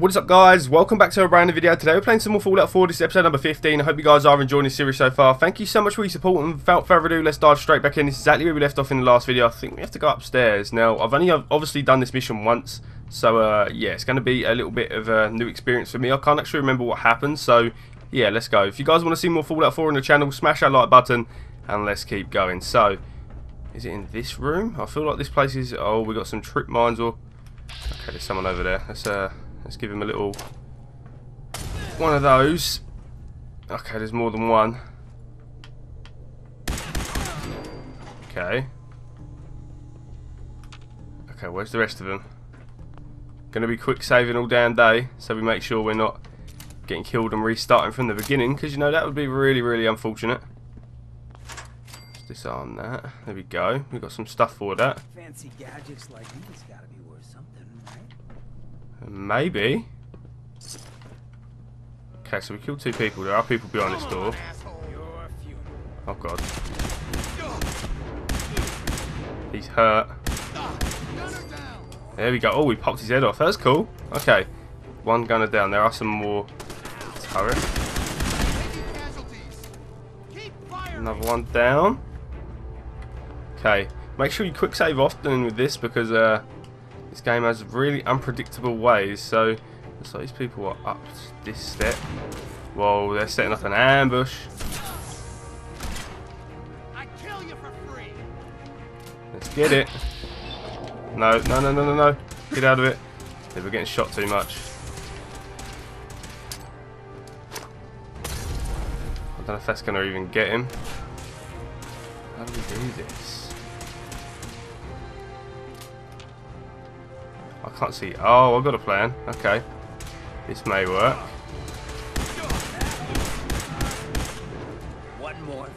What is up, guys? Welcome back to a brand new video. Today we're playing some more Fallout 4. This is episode number 15. I hope you guys are enjoying this series so far. Thank you so much for your support, and without further ado, let's dive straight back in. This is exactly where we left off in the last video. I think we have to go upstairs. Now, I've only obviously done this mission once, so yeah, it's going to be a little bit of a new experience for me. I can't actually remember what happened, so yeah, let's go. If you guys want to see more Fallout 4 on the channel, smash that like button, and let's keep going. So, is it in this room? I feel like this place is... Oh, we got some trip mines or... Okay, there's someone over there. Let's give him a little... One of those. Okay, there's more than one. Okay. Okay, where's the rest of them? Gonna be quick saving all damn day, so we make sure we're not getting killed and restarting from the beginning, because, you know, that would be really, really unfortunate. Let's disarm that. There we go. We've got some stuff for that. Fancy gadgets like these gotta be worth something, right? Maybe. Okay, so we killed two people. There are people behind this door. Oh god. He's hurt. There we go. Oh, we popped his head off. That's cool. Okay. One gunner down. There are some more turrets. Another one down. Okay. Make sure you quick save often with this, because this game has really unpredictable ways. So, looks like these people are up this step. Whoa, they're setting up an ambush. I kill you for free. Let's get it. No, no, no, no, no, no. Get out of it. Yeah, we're getting shot too much. I don't know if that's going to even get him. How do we do this? I can't see. Oh, I've got a plan. Okay. This may work. One more.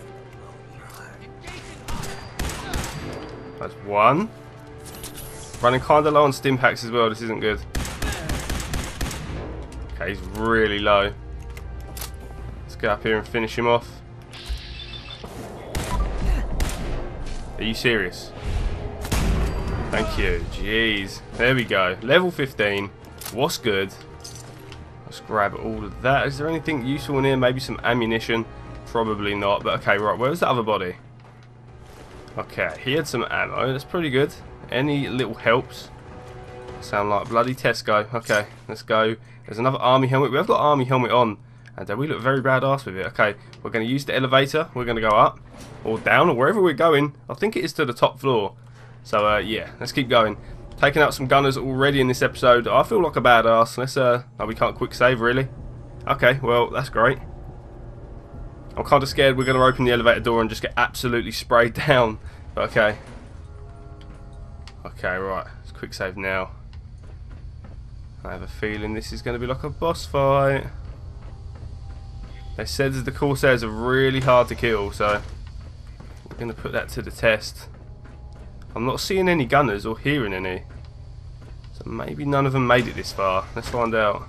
That's one. Running kind of low on stim packs as well. This isn't good. Okay, he's really low. Let's go up here and finish him off. Are you serious? Thank you. Jeez. There we go. Level 15. What's good? Let's grab all of that. Is there anything useful in here? Maybe some ammunition? Probably not. But okay, right. Where was the other body? Okay. He had some ammo. That's pretty good. Any little helps. Sound like bloody Tesco. Okay. Let's go. There's another army helmet. We have got army helmet on. And we look very badass with it. Okay. We're going to use the elevator. We're going to go up or down or wherever we're going. I think it is to the top floor. So, yeah, let's keep going. Taking out some gunners already in this episode. I feel like a badass. Let's, oh, we can't quick save, really. Okay, well, that's great. I'm kind of scared we're going to open the elevator door and just get absolutely sprayed down. But, okay. Okay, right. Let's quick save now. I have a feeling this is going to be like a boss fight. They said that the Corsairs are really hard to kill, so we're going to put that to the test. I'm not seeing any gunners or hearing any. So maybe none of them made it this far. Let's find out.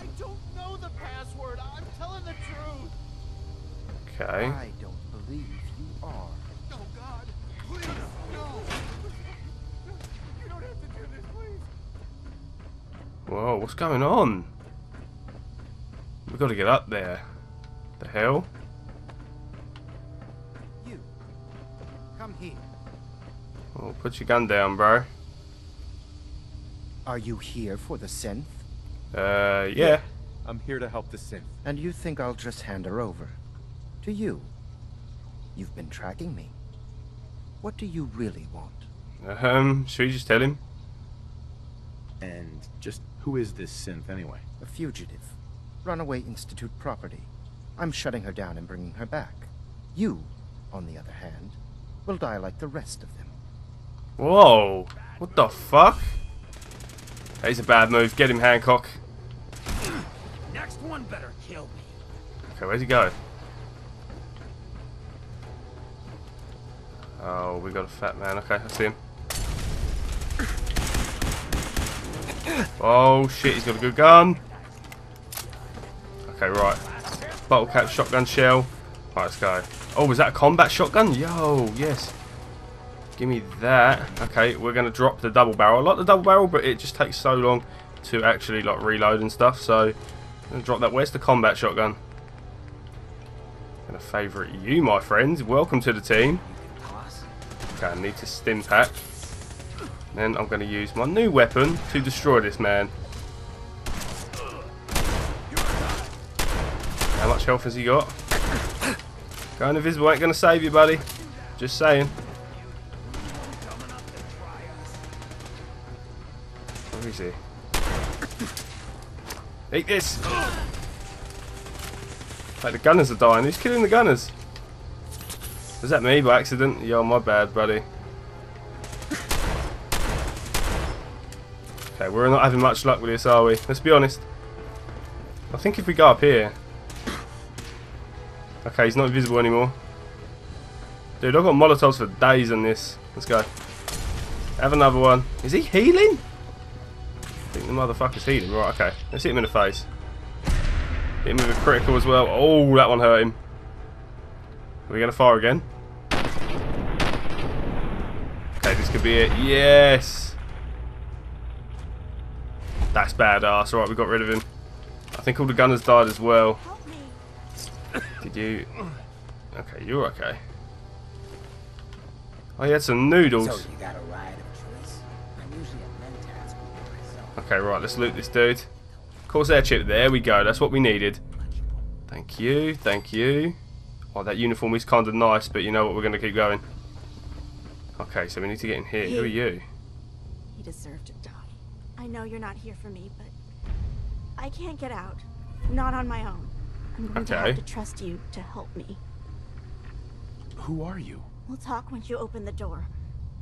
I don't know the password. I'm telling the truth. Okay. I don't believe you are. Oh god. Please no. You don't have to do this, please. Whoa, what's going on? We've got to get up there. The hell? You come here. Oh, put your gun down, bro. Are you here for the synth? Yeah. I'm here to help the synth. And you think I'll just hand her over? To you? You've been tracking me. What do you really want? Should we just tell him? And just who is this synth anyway? A fugitive. Runaway Institute property. I'm shutting her down and bringing her back. You, on the other hand, will die like the rest of them. Whoa, what the fuck? That is a bad move. Get him, Hancock. Next one better kill me. Okay, where's he going? Oh, we got a fat man. Okay, I see him. Oh shit, he's got a good gun. Okay, right. Bottle cap, shotgun shell. Alright, let's go. Oh, is that a combat shotgun? Yo, yes. Give me that. Okay, we're going to drop the double barrel. I like the double barrel, but it just takes so long to actually like reload and stuff. So I'm gonna drop that. Where's the combat shotgun? Gonna favourite you, my friends. Welcome to the team. Okay, I need to stim pack. Then I'm gonna use my new weapon to destroy this man. How much health has he got? Going invisible ain't gonna save you, buddy. Just saying. Where is he? Eat this! Like, the gunners are dying. Who's killing the gunners? Was that me by accident? Yo, my bad, buddy. Okay, we're not having much luck with this, are we? Let's be honest. I think if we go up here... Okay, he's not invisible anymore. Dude, I've got Molotovs for days on this. Let's go. Have another one. Is he healing? I think the motherfucker's healing. Right, okay. Let's hit him in the face. Hit him with a critical as well. Oh, that one hurt him. Are we going to fire again? Okay, this could be it. Yes! That's badass. Alright, we got rid of him. I think all the gunners died as well. Did you... Okay, you're okay. Oh, he had some noodles. Okay, right, let's loot this dude. Corsair chip, there we go, that's what we needed. Thank you, thank you. Oh, that uniform is kind of nice, but you know what, we're going to keep going. Okay, so we need to get in here. Who are you? You deserve to die. I know you're not here for me, but... I can't get out. Not on my own. I'm going to have to trust you to help me. Who are you? We'll talk once you open the door.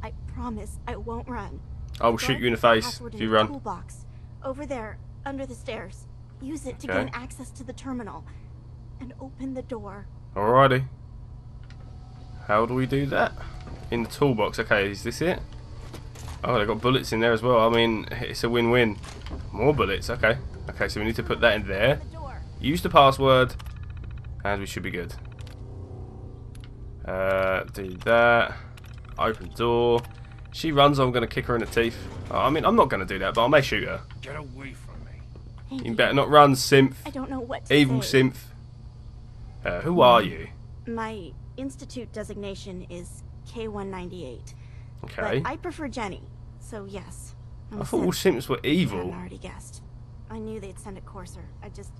I promise I won't run. I will shoot you in the face if you run. Toolbox over there, under the stairs. Use it to gain access to the terminal, and open the door. Alrighty. How do we do that? In the toolbox. Okay, is this it? Oh, they got bullets in there as well. I mean, it's a win-win. More bullets. Okay. Okay, so we need to put that in there. Use the password, and we should be good. Do that. Open door. She runs, I'm going to kick her in the teeth. Oh, I mean, I'm not going to do that, but I may shoot her. Get away from me. You better not run, Synth. I don't know what to Evil say. Synth. Who are you? My Institute designation is K198. Okay. But I prefer Jenny, so yes. I thought all Synths were evil. I already guessed. I knew they'd send a Courser. I just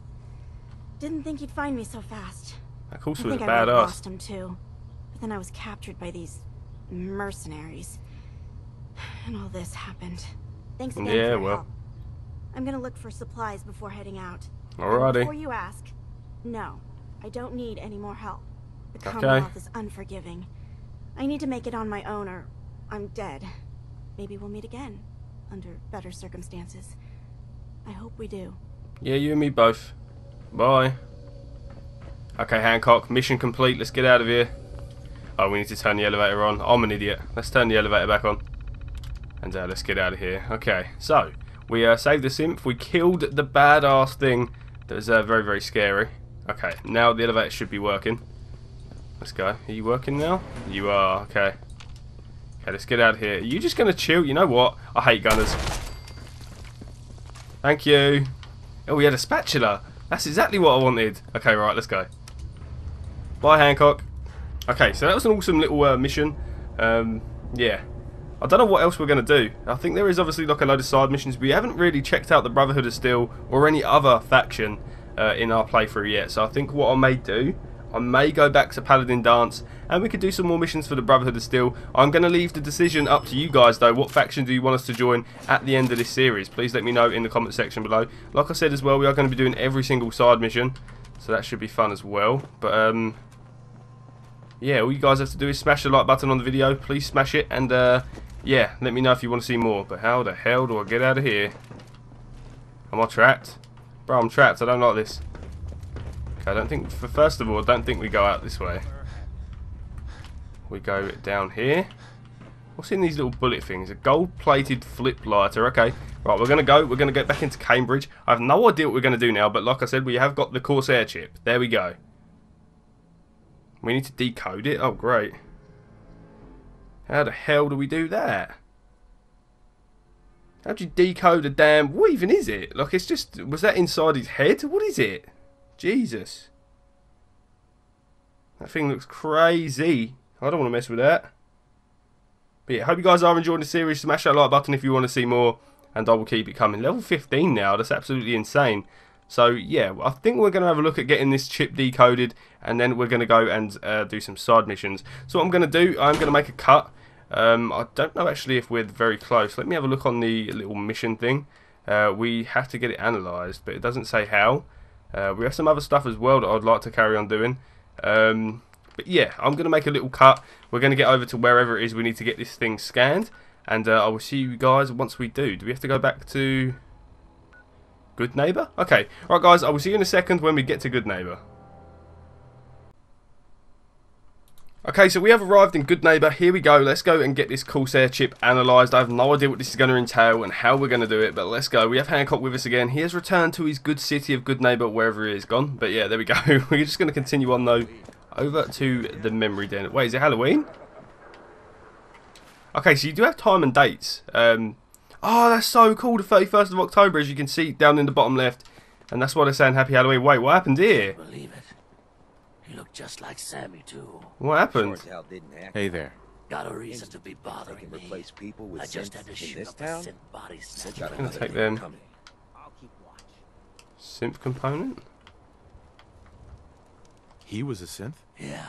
didn't think he'd find me so fast. That Courser was a badass. I really lost him too. But then I was captured by these mercenaries. And all this happened. Thanks again for your help. I'm gonna look for supplies before heading out. Alrighty. And before you ask, no, I don't need any more help. The Commonwealth is unforgiving. I need to make it on my own or I'm dead. Maybe we'll meet again under better circumstances. I hope we do. Yeah, you and me both. Bye. Okay, Hancock, mission complete. Let's get out of here. Oh, we need to turn the elevator on. I'm an idiot. Let's turn the elevator back on. And let's get out of here. Okay, so we saved the Synth. We killed the badass thing that was very, very scary. Okay, now the elevator should be working. Let's go. Are you working now? You are. Okay. Okay, let's get out of here. Are you just going to chill? You know what? I hate gunners. Thank you. Oh, we had a spatula. That's exactly what I wanted. Okay, right, let's go. Bye, Hancock. Okay, so that was an awesome little mission. Yeah. I don't know what else we're going to do. I think there is obviously like a load of side missions. We haven't really checked out the Brotherhood of Steel or any other faction in our playthrough yet. So I think what I may do, I may go back to Paladin Danse and we could do some more missions for the Brotherhood of Steel. I'm going to leave the decision up to you guys though. What faction do you want us to join at the end of this series? Please let me know in the comment section below. Like I said as well, we are going to be doing every single side mission. So that should be fun as well. But yeah, all you guys have to do is smash the like button on the video. Please smash it and yeah, let me know if you want to see more. But how the hell do I get out of here? Am I trapped? Bro, I'm trapped. I don't like this. Okay, I don't think... First of all, I don't think we go out this way. We go down here. What's in these little bullet things? A gold-plated flip lighter. Okay. Right, we're going to go. We're going to get back into Cambridge. I have no idea what we're going to do now. But like I said, we have got the Corsair chip. There we go. We need to decode it. Oh, great. How the hell do we do that? How do you decode a damn... What even is it? Like, it's just... Was that inside his head? What is it? Jesus. That thing looks crazy. I don't want to mess with that. But yeah, hope you guys are enjoying the series. Smash that like button if you want to see more. And I will keep it coming. Level 15 now. That's absolutely insane. So yeah, I think we're going to have a look at getting this chip decoded. And then we're going to go and do some side missions. So what I'm going to do, I'm going to make a cut. I don't know actually if we're very close. Let me have a look on the little mission thing. We have to get it analysed, but it doesn't say how. We have some other stuff as well that I'd like to carry on doing. But yeah, I'm going to make a little cut. We're going to get over to wherever it is we need to get this thing scanned. And I will see you guys once we do. Do we have to go back to Good Neighbour? Okay. Alright guys, I will see you in a second when we get to Good Neighbour. Okay, so we have arrived in Good Neighbour. Here we go. Let's go and get this Corsair chip analysed. I have no idea what this is going to entail and how we're going to do it, but let's go. We have Hancock with us again. He has returned to his good city of Good Neighbour, wherever he has gone. But yeah, there we go. We're just going to continue on, though, over to the memory den. Wait, is it Halloween? Okay, so you do have time and dates. Oh, that's so cool. The 31st of October, as you can see, down in the bottom left. And that's why they're saying Happy Halloween. Wait, what happened here? Believe it. You look just like Sammy too. What happened? Hey there. Got a reason to be bothering me. Replace people with I just had to shoot up a synth body snatcher. I'm gonna take them. I'll keep watch. Synth component? He was a synth? Yeah.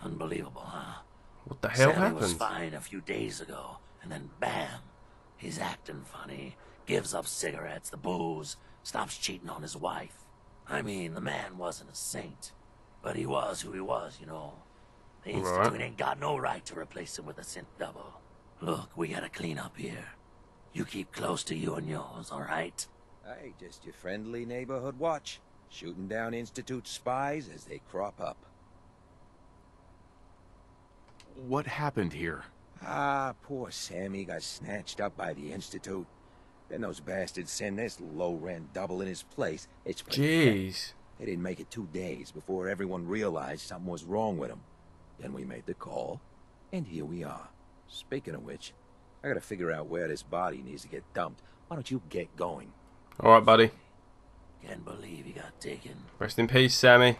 Unbelievable, huh? What the hell happened? He was fine a few days ago, and then bam, he's acting funny. Gives up cigarettes, the booze, stops cheating on his wife. I mean, the man wasn't a saint. But he was who he was, you know. The Institute ain't got no right to replace him with a synth double. Look, we gotta clean up here. You keep close to you and yours, alright? Hey, just your friendly neighborhood watch. Shooting down Institute spies as they crop up. What happened here? Ah, poor Sammy got snatched up by the Institute. Then those bastards send this low-rent double in his place. It's jeez. They didn't make it 2 days before everyone realized something was wrong with him. Then we made the call, and here we are. Speaking of which, I gotta figure out where this body needs to get dumped. Why don't you get going? All right, buddy. Can't believe he got taken. Rest in peace, Sammy.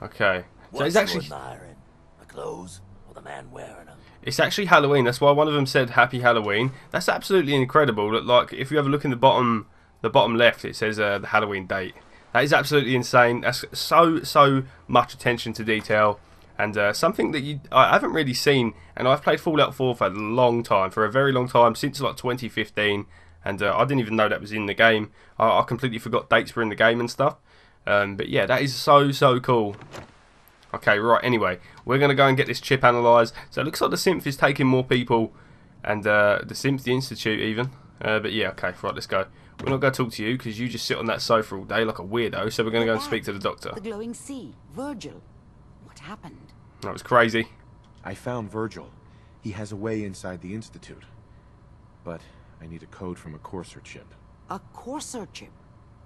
Okay. So it's actually the clothes or the man wearing them. It's actually Halloween. That's why one of them said Happy Halloween. That's absolutely incredible. Like if you have a look in the bottom left, it says the Halloween date. That is absolutely insane. That's so much attention to detail, and something that I haven't really seen. And I've played Fallout 4 for a long time, for a very long time, since like 2015, and I didn't even know that was in the game. I completely forgot dates were in the game and stuff. But yeah, that is so cool. Okay, right. Anyway, we're gonna go and get this chip analysed. So it looks like the synth is taking more people, and the Institute even. But yeah, okay, right. Let's go. We're not going to talk to you because you just sit on that sofa all day like a weirdo. So we're going to go and speak to the doctor. The glowing sea, Virgil. What happened? That was crazy. I found Virgil. He has a way inside the Institute. But I need a code from a Courser chip. A Courser chip?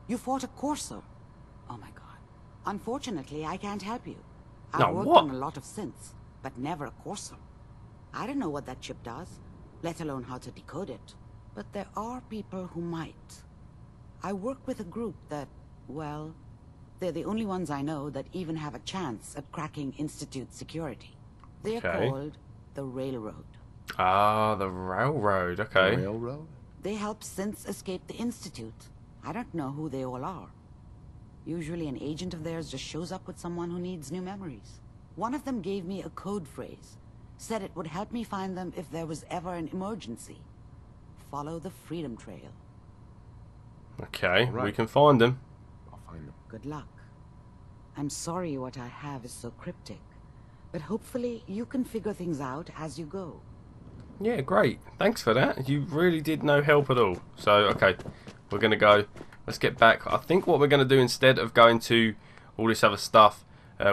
You fought a Courser? Oh my god. Unfortunately, I can't help you. I've worked on a lot of synths, but never a Courser. I don't know what that chip does, let alone how to decode it. But there are people who might. I work with a group that, well, they're the only ones I know that even have a chance at cracking Institute security. They're called the Railroad. Ah, the Railroad, okay. The Railroad? They help synths escape the Institute. I don't know who they all are. Usually an agent of theirs just shows up with someone who needs new memories. One of them gave me a code phrase. Said it would help me find them if there was ever an emergency. Follow the freedom trail. Okay, right. We can find them. I'll find them. Good luck. I'm sorry what I have is so cryptic, but hopefully you can figure things out as you go. Yeah, great. Thanks for that. You really did no help at all. So, okay, we're going to go. Let's get back. I think what we're going to do instead of going to all this other stuff,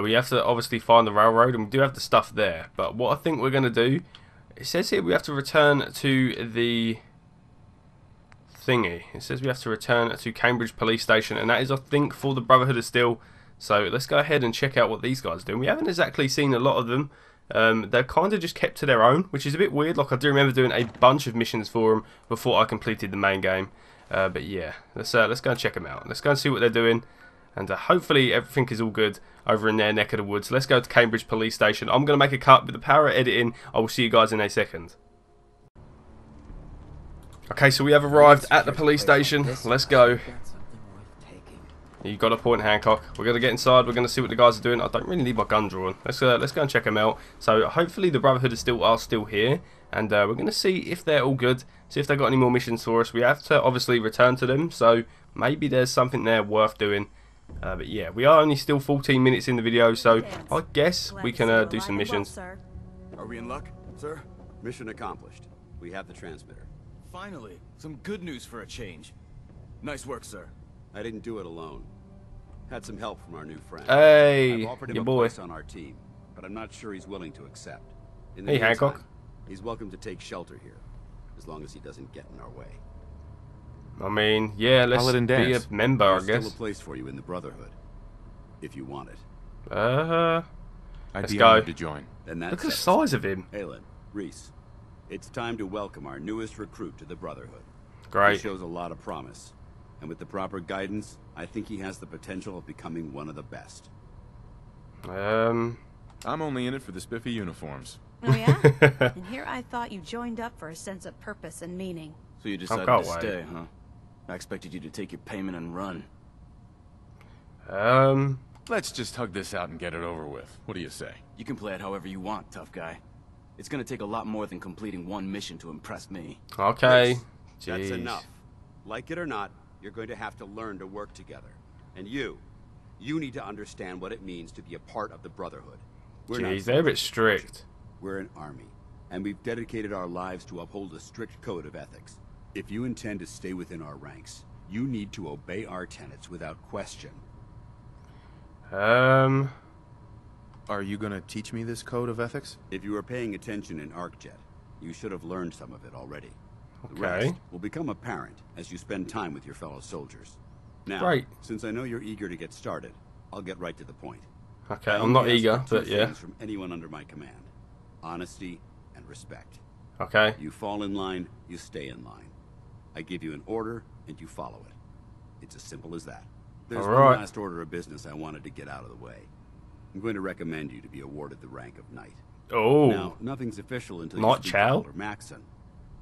we have to obviously find the railroad, and we do have the stuff there. But what I think we're going to do, it says here we have to return to the... thingy. It says we have to return to Cambridge Police Station, and that is, I think, for the Brotherhood of Steel. So let's go ahead and check out what these guys do. We haven't exactly seen a lot of them, They're kind of just kept to their own, which is a bit weird. Like, I do remember doing a bunch of missions for them before I completed the main game. But yeah, let's go and check them out. Let's go and see what they're doing. And hopefully everything is all good over in their neck of the woods. Let's go to Cambridge Police Station. I'm going to make a cut with the power of editing. I will see you guys in a second. Okay, so we have arrived at the police station. Let's go. You got a point, Hancock. We're going to get inside. We're going to see what the guys are doing. I don't really need my gun drawn. Let's go and check them out. So hopefully the Brotherhood of Steel are still here. And we're going to see if they're all good. See if they've got any more missions for us. We have to obviously return to them. So maybe there's something there worth doing. But yeah, we are only still 14 minutes in the video. So I guess we can do some missions. Are we in luck, sir? Mission accomplished. We have the transmitter. Finally, some good news for a change. Nice work, sir. I didn't do it alone. Had some help from our new friend. Hey, I've offered him your boy on our team, but I'm not sure he's willing to accept. In the meantime, Hancock. He's welcome to take shelter here, as long as he doesn't get in our way. I mean, yeah, let's be a member, I guess. There's still a place for you in the Brotherhood, if you want it. Let's go to join. And that's look at the size of him. Haylen, Rhys, it's time to welcome our newest recruit to the Brotherhood. Great. He shows a lot of promise. And with the proper guidance, I think he has the potential of becoming one of the best. I'm only in it for the spiffy uniforms. Oh yeah? And here I thought you joined up for a sense of purpose and meaning. So you decided to stay, huh? I expected you to take your payment and run. Let's just hug this out and get it over with. What do you say? You can play it however you want, tough guy. It's gonna take a lot more than completing one mission to impress me. Okay. Yes, that's enough. Like it or not, you're going to have to learn to work together. And you need to understand what it means to be a part of the Brotherhood. Jeez, they're a bit strict. We're an army, and we've dedicated our lives to uphold a strict code of ethics. If you intend to stay within our ranks, you need to obey our tenets without question. Are you going to teach me this code of ethics? If you were paying attention in Arcjet, you should have learned some of it already. Okay. The rest will become apparent as you spend time with your fellow soldiers. Now, since I know you're eager to get started, I'll get right to the point. Okay, I'm not eager, but yeah. From anyone under my command. Honesty and respect. Okay. You fall in line, you stay in line. I give you an order, and you follow it. It's as simple as that. There's one last order of business I wanted to get out of the way. I'm going to recommend you to be awarded the rank of Knight. Oh. Now, nothing's official until you speak to Elder Maxson.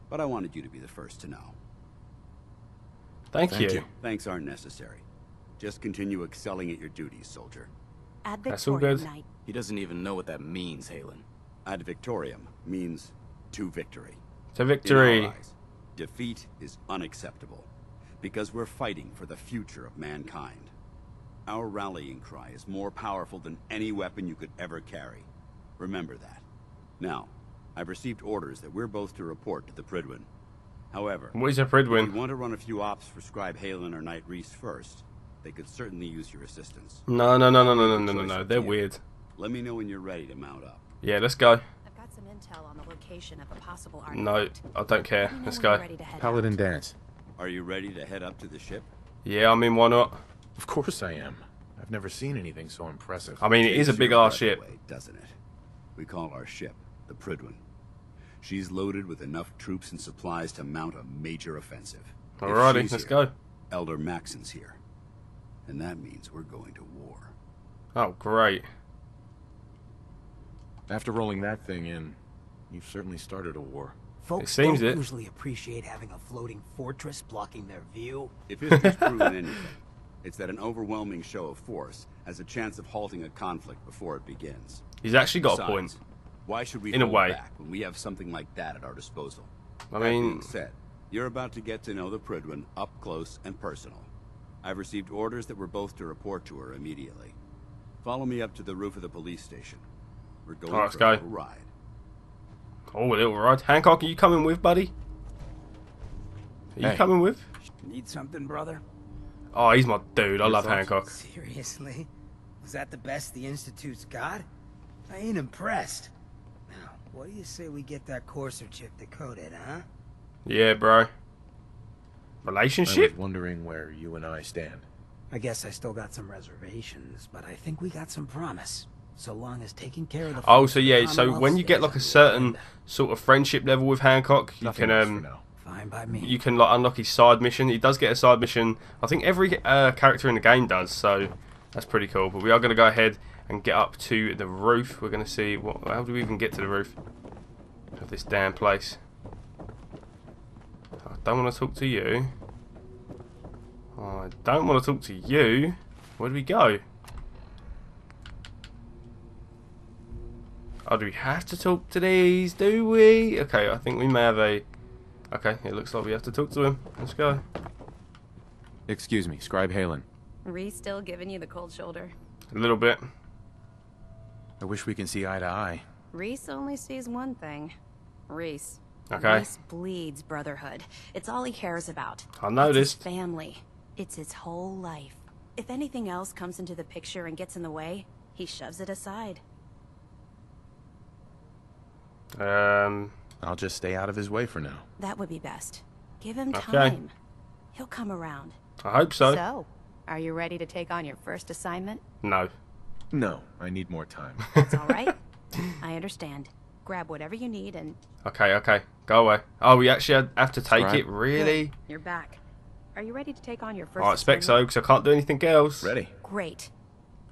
But I wanted you to be the first to know. Thank you. Thanks aren't necessary. Just continue excelling at your duties, soldier. Ad Victoriam. That's all good. He doesn't even know what that means, Haylen. Ad Victoriam means to victory. To victory. In our eyes, defeat is unacceptable because we're fighting for the future of mankind. Our rallying cry is more powerful than any weapon you could ever carry. Remember that. Now, I've received orders that we're both to report to the Prydwen. However, what is a Prydwen? If you want to run a few ops for Scribe Haylen or Knight Rhys first, they could certainly use your assistance. No. They're weird. Let me know when you're ready to mount up. Yeah, let's go. I've got some intel on the location of a possible artifact. No, I don't care. Let's go. Paladin Danse. Are you ready to head up to the ship? Yeah, I mean, why not? Of course I am. I've never seen anything so impressive. I mean, it is a big ass ship, doesn't it? We call our ship the Prydwen. She's loaded with enough troops and supplies to mount a major offensive. Alrighty, let's go. Elder Maxson's here. And that means we're going to war. Oh, great. After rolling that thing in, you've certainly started a war. Folks don't usually appreciate having a floating fortress blocking their view. If history's proven anything, it's that an overwhelming show of force has a chance of halting a conflict before it begins. He's actually got a point. Why should we hold back when we have something like that at our disposal? I mean, that said, you're about to get to know the Prydwen up close and personal. I've received orders that we're both to report to her immediately. Follow me up to the roof of the police station. We're going for a little ride. Oh, a little ride. Hancock, are you coming with, buddy? Are you coming with? Need something, brother? Oh, he's my dude. I love Hancock. Seriously? Was that the best the Institute's got? I ain't impressed. What do you say we get that Courser chip decoded, huh? Yeah, bro. Relationship? I was wondering where you and I stand. I guess I still got some reservations, but I think we got some promise. so long as taking care of the so when you get like a certain sort of friendship level with Hancock, you can fine by me. You can like unlock his side mission. He does get a side mission. I think every character in the game does, so that's pretty cool. But we are going to go ahead and get up to the roof. We're going to see what. How do we even get to the roof of this damn place? I don't want to talk to you. I don't want to talk to you. Where do we go? Oh, do we have to talk to these? Do we? Okay, I think we may have a... Okay, it looks like we have to talk to him. Let's go. Excuse me, Scribe Haylen. Rhys still giving you the cold shoulder? A little bit. I wish we can see eye to eye. Rhys only sees one thing. Rhys. Okay. Rhys bleeds Brotherhood. It's all he cares about. I noticed. It's his family. It's his whole life. If anything else comes into the picture and gets in the way, he shoves it aside. I'll just stay out of his way for now. That would be best. Give him time. He'll come around. I hope so. So, are you ready to take on your first assignment? No. No, I need more time. That's all right. I understand. Grab whatever you need and... Okay, okay. Go away. Oh, we actually have to take it? Really? Good. You're back. Are you ready to take on your first assignment? I expect so, because I can't do anything else. Ready. Great.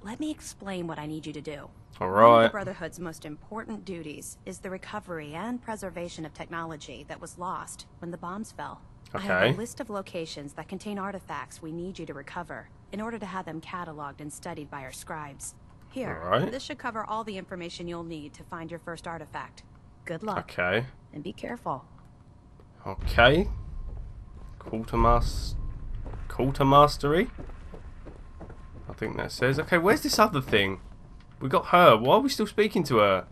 Let me explain what I need you to do. All right. One of the Brotherhood's most important duties is the recovery and preservation of technology that was lost when the bombs fell. Okay. I have a list of locations that contain artifacts we need you to recover in order to have them cataloged and studied by our scribes. Here, this should cover all the information you'll need to find your first artifact. Good luck. Okay. And be careful. Okay. Quartermastery? I think that says. Okay, where's this other thing? We got her. Why are we still speaking to her?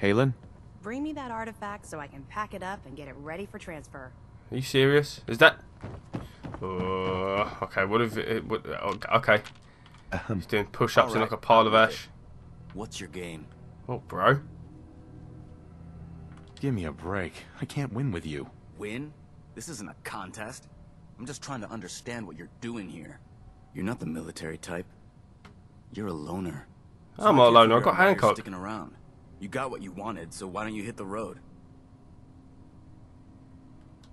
Haylen? Bring me that artifact so I can pack it up and get it ready for transfer. Are you serious? Is that... okay, what if it... okay. He's doing push-ups in like a pile of ash. What's your game? Oh, bro. Give me a break. I can't win with you. Win? This isn't a contest. I'm just trying to understand what you're doing here. You're not the military type. You're a loner. So I'm a loner. I got Hancock. Sticking around. You got what you wanted, so why don't you hit the road?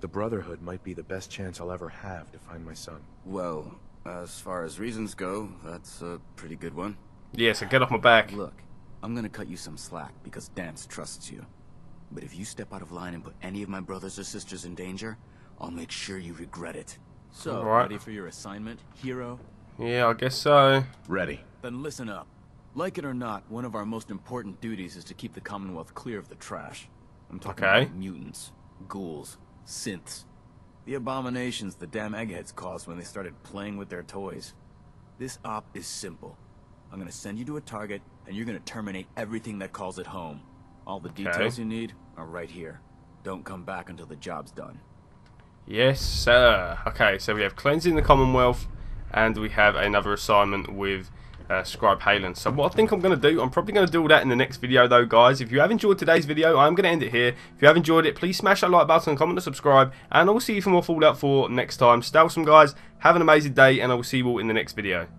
The Brotherhood might be the best chance I'll ever have to find my son. Well, as far as reasons go, that's a pretty good one. Yeah, so get off my back. Look, I'm gonna cut you some slack because Danse trusts you. But if you step out of line and put any of my brothers or sisters in danger, I'll make sure you regret it. So, ready for your assignment, hero? Yeah, I guess so. Ready. Then listen up. Like it or not, one of our most important duties is to keep the Commonwealth clear of the trash. I'm talking about mutants, ghouls, synths. The abominations the damn eggheads caused when they started playing with their toys. This op is simple. I'm gonna send you to a target, and you're gonna terminate everything that calls it home. All the details you need are right here. Don't come back until the job's done. Yes, sir. Okay, so we have cleansing the Commonwealth, and we have another assignment with... Scribe Haylen. So what I think I'm going to do, I'm probably going to do all that in the next video though, guys. If you have enjoyed today's video, I'm going to end it here. If you have enjoyed it, please smash that like button, comment and subscribe, and I'll see you for more Fallout 4 next time. Stay awesome, guys. Have an amazing day, and I will see you all in the next video.